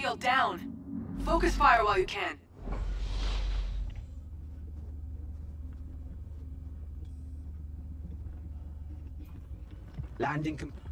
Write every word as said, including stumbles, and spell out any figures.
shield down. Focus fire while you can. Landing complete.